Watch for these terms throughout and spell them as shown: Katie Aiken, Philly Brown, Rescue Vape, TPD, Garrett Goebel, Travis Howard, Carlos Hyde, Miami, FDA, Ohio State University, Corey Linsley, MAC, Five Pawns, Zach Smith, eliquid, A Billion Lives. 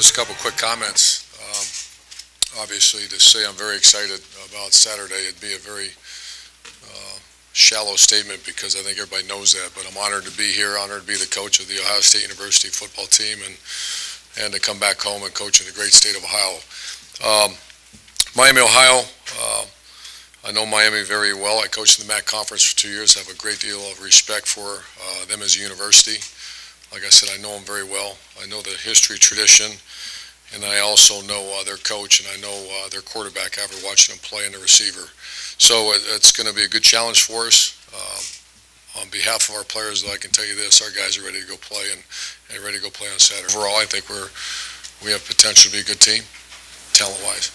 Just a couple quick comments. Obviously, to say I'm very excited about Saturday, it'd be a very shallow statement because I think everybody knows that. But I'm honored to be here, honored to be the coach of the Ohio State University football team, and to come back home and coach in the great state of Ohio. Miami, Ohio, I know Miami very well. I coached in the MAC conference for 2 years. I have a great deal of respect for them as a university. Like I said, I know them very well. I know the history, tradition, and I also know their coach, and I know their quarterback after watching them play and the receiver. So it's going to be a good challenge for us. On behalf of our players, though, I can tell you this, our guys are ready to go play and ready to go play on Saturday. Overall, I think we have potential to be a good team, talent-wise.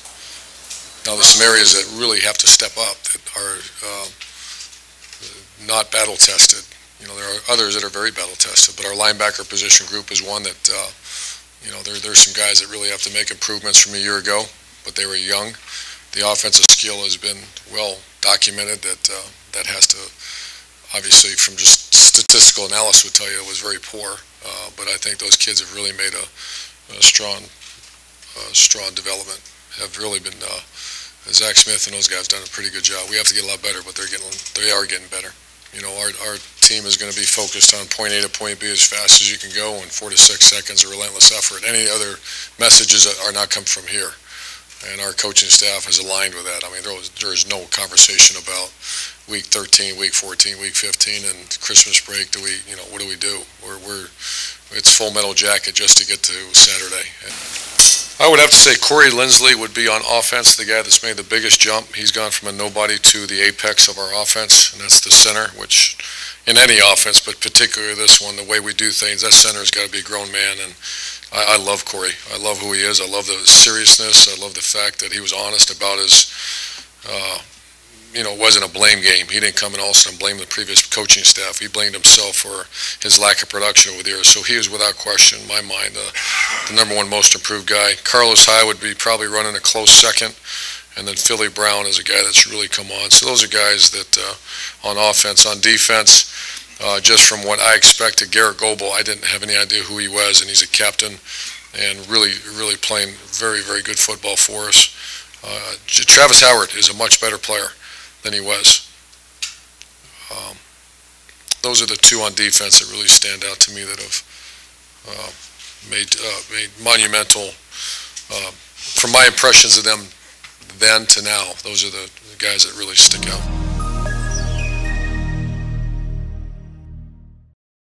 Now, there's some areas that really have to step up that are not battle-tested. You know, there are others that are very battle-tested, but our linebacker position group is one that you know, there's some guys that really have to make improvements from a year ago, but they were young. The offensive skill has been well documented. That has to, obviously, from just statistical analysis, would tell you it was very poor. But I think those kids have really made a strong development. Have really been Zach Smith and those guys done a pretty good job. We have to get a lot better, but they are getting better. You know, our team is going to be focused on point A to point B as fast as you can go in 4 to 6 seconds of relentless effort. Any other messages are not come from here, and our coaching staff is aligned with that. I mean, there is no conversation about week 13, week 14, week 15, and Christmas break. Do we, you know, what do we do? It's full metal jacket just to get to Saturday. And I would have to say Corey Linsley would be on offense, the guy that's made the biggest jump. He's gone from a nobody to the apex of our offense, and that's the center, which in any offense, but particularly this one, the way we do things, that center's got to be a grown man, and I love Corey. I love who he is. I love the seriousness. I love the fact that he was honest about his, you know, it wasn't a blame game. He didn't come in all of a sudden blame the previous coaching staff. He blamed himself for his lack of production over the years. So he is, without question, in my mind, the #1 most improved guy. Carlos Hyde would be probably running a close second. And then Philly Brown is a guy that's really come on. So those are guys that on offense, on defense, just from what I expected, Garrett Goebel, I didn't have any idea who he was, and he's a captain and really playing very, very good football for us. Travis Howard is a much better player than he was. Those are the two on defense that really stand out to me that have made monumental, from my impressions of them then to now, those are the guys that really stick out.